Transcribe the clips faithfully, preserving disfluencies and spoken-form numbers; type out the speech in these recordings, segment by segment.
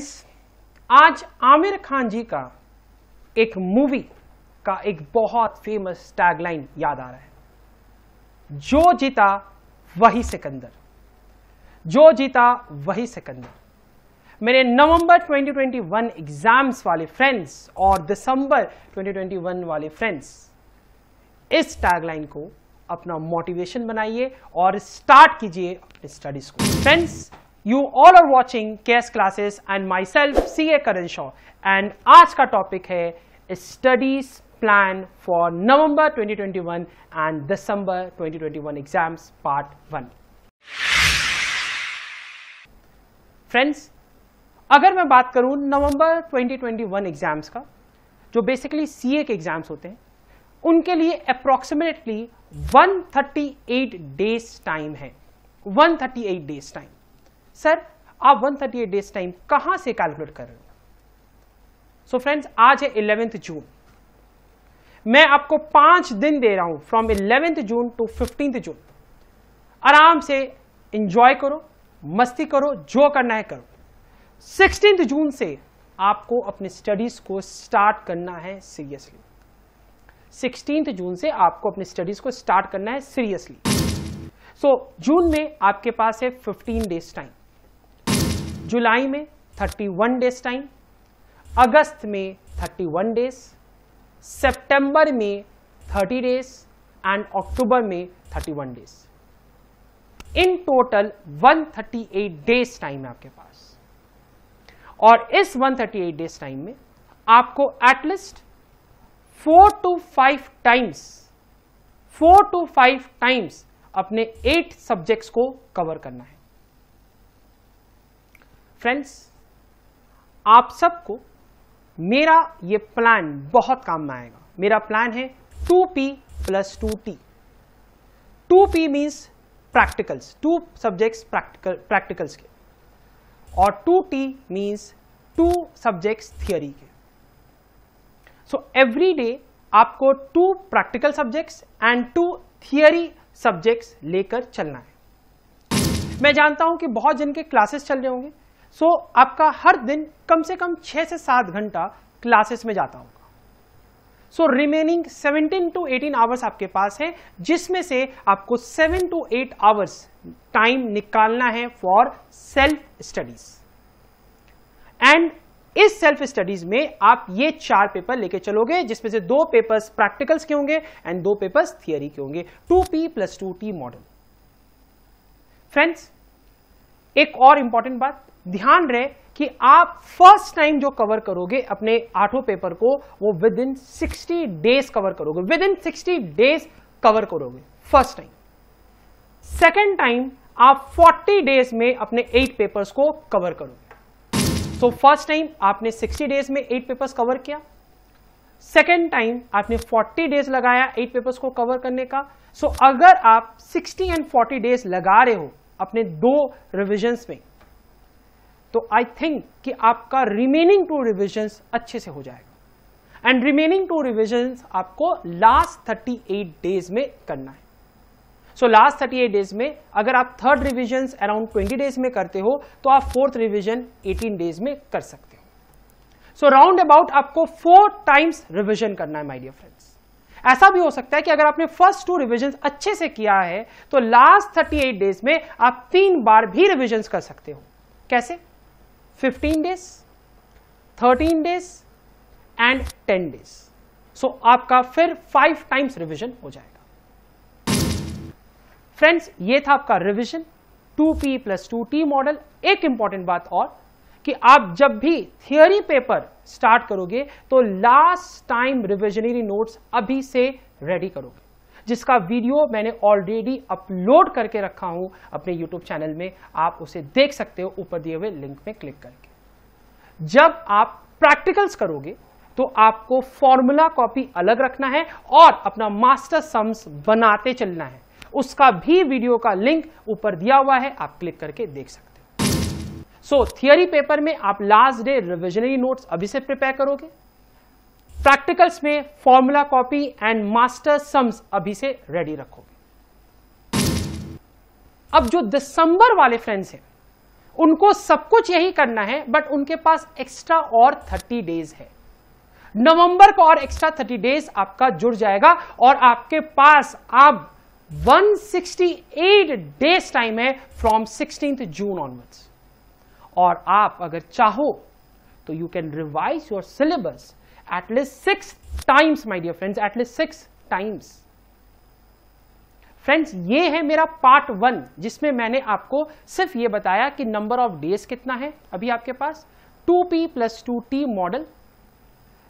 Friends, आज आमिर खान जी का एक मूवी का एक बहुत फेमस टैगलाइन याद आ रहा है, जो जीता वही सिकंदर, जो जीता वही सिकंदर। मेरे November twenty twenty one exams वाले फ्रेंड्स और दिसंबर ट्वेंटी ट्वेंटी वन वाले फ्रेंड्स, इस टैगलाइन को अपना मोटिवेशन बनाइए और स्टार्ट कीजिए अपने स्टडीज को। Friends, You all are watching K S Classes and myself C A Karan Shaw and आज का टॉपिक है Studies Plan for November twenty twenty one and December twenty twenty one Exams Part one. Friends, अगर मैं बात करूँ November twenty twenty one exams का, जो basically C A के एग्जाम्स होते हैं, उनके लिए approximately one thirty eight days time है, one thirty eight days time। Sir, आप one thirty eight days time कहां से कैलकुलेट कर रहे हो? सो फ्रेंड्स, आज है इलेवेंथ जून। मैं आपको पांच दिन दे रहा हूं, from eleventh June to fifteenth June. आराम से एंजॉय करो, मस्ती करो, जो करना है करो। सिक्सटींथ जून से आपको अपने स्टडीज को स्टार्ट करना है सीरियसली। सिक्सटींथ जून से आपको अपने स्टडीज को स्टार्ट करना है सीरियसली। सो जून में आपके पास है फिफ्टीन डेज टाइम, जुलाई में थर्टी वन डेज टाइम, अगस्त में थर्टी वन डेज, सितंबर में थर्टी डेज एंड अक्टूबर में thirty one days. In total one thirty eight days time है आपके पास। और इस one thirty eight days time में आपको at least four to five times four to five times अपने एट सब्जेक्ट्स को कवर करना है। फ्रेंड्स, आप सबको मेरा ये प्लान बहुत काम में आएगा। मेरा प्लान है two P plus two T. Two P means practicals, two subjects practical practicals के, और two T means two subjects theory के। सो एवरी डे आपको two practical subjects and two theory subjects लेकर चलना है। मैं जानता हूं कि बहुत जन के क्लासेस चल रहे होंगे, सो so, आपका हर दिन कम से कम छह से सात घंटा क्लासेस में जाता होगा। So remaining seventeen to eighteen hours आपके पास है, जिसमें से आपको seven to eight hours time निकालना है फॉर सेल्फ स्टडीज। एंड इस सेल्फ स्टडीज में आप ये चार पेपर लेके चलोगे, जिसमें से दो पेपर्स प्रैक्टिकल्स के होंगे एंड दो पेपर्स थियरी के होंगे, two P plus two T model. Friends, एक और इंपॉर्टेंट बात ध्यान रहे कि आप फर्स्ट टाइम जो कवर करोगे अपने आठों पेपर को, वो within sixty days cover करोगे, within sixty days cover करोगे फर्स्ट टाइम। सेकेंड टाइम आप फोर्टी डेज में अपने एट पेपर्स को कवर करोगे। सो फर्स्ट टाइम आपने सिक्सटी डेज में एट पेपर्स कवर किया, सेकेंड टाइम आपने फोर्टी डेज लगाया एट पेपर्स को कवर करने का। सो so, अगर आप सिक्सटी एंड फोर्टी डेज लगा रहे हो अपने दो रिविजन्स में, तो आई थिंक कि आपका रिमेनिंग टू रिविजन्स अच्छे से हो जाएगा। एंड रिमेनिंग टू रिविजन्स आपको लास्ट थर्टी एट डेज में करना है। So last thirty eight days में अगर आप third revisions around twenty days में करते हो, तो आप फोर्थ रिविजन एटीन डेज में कर सकते हो। सो राउंड अबाउट आपको फोर टाइम्स रिविजन करना है माय डियर फ्रेंड्स। ऐसा भी हो सकता है कि अगर आपने फर्स्ट टू रिविजन्स अच्छे से किया है, तो लास्ट थर्टी एट डेज में आप तीन बार भी रिविजन्स कर सकते हो। कैसे? Fifteen days, thirteen days and ten days. So आपका फिर फाइव टाइम्स रिवीजन हो जाएगा। फ्रेंड्स, ये था आपका revision two P plus two T model. एक इंपॉर्टेंट बात और, कि आप जब भी थियोरी पेपर स्टार्ट करोगे, तो लास्ट टाइम रिविजनरी नोट्स अभी से रेडी करोगे, जिसका वीडियो मैंने ऑलरेडी अपलोड करके रखा हूं अपने यूट्यूब चैनल में। आप उसे देख सकते हो ऊपर दिए हुए लिंक में क्लिक करके। जब आप प्रैक्टिकल्स करोगे, तो आपको फॉर्मूला कॉपी अलग रखना है और अपना मास्टर सम्स बनाते चलना है। उसका भी वीडियो का लिंक ऊपर दिया हुआ है, आप क्लिक करके देख सकते हो। सो थियोरी पेपर में आप लास्ट डे रिविजनरी नोट्स अभी से प्रिपेयर करोगे, प्रैक्टिकल्स में formula copy and master sums अभी से रेडी रखोगे। अब जो दिसंबर वाले फ्रेंड्स हैं, उनको सब कुछ यही करना है, बट उनके पास एक्स्ट्रा और थर्टी डेज है। नवंबर को और एक्स्ट्रा थर्टी डेज आपका जुड़ जाएगा और आपके पास अब one sixty eight days time है फ्रॉम सिक्सटीन्थ जून ऑनवर्ड्स। और आप अगर चाहो तो you can revise your syllabus at least six times my dear friends, at least six times. Friends ये है मेरा पार्ट वन, जिसमें मैंने आपको सिर्फ ये बताया कि नंबर ऑफ डेज कितना है अभी आपके पास, two P plus two T model.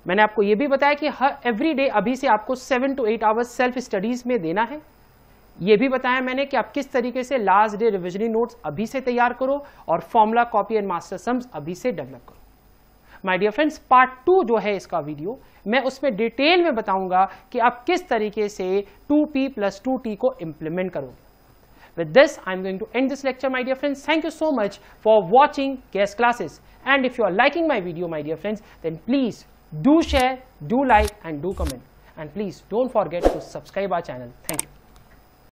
मैंने आपको ये भी बताया कि हर एवरी डे अभी से आपको seven to eight hours self studies में देना है। ये भी बताया मैंने कि आप किस तरीके से लास्ट डे रिविजनरी नोट्स अभी से तैयार करो और formula copy and master sums अभी से डेवलप करो। My dear friends, part two जो है इसका वीडियो, मैं उसमें डिटेल में बताऊंगा कि आप किस तरीके से two P plus two T को इम्प्लीमेंट करोगे। With this I am going to end this lecture my dear friends. Thank you so much for watching KS classes, and if you are liking my video my dear friends then please do share, do like and do comment, and please don't forget to subscribe our channel. Thank you.